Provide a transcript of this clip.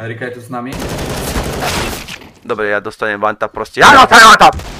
Eryka, jest tu z nami? Dobra, ja dostaję wanta prościej. Ja dostaję wanta!